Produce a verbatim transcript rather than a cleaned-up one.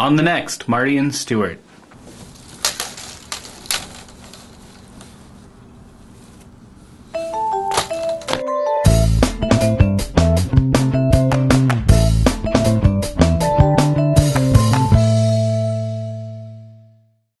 On the next, Marty and Stewart.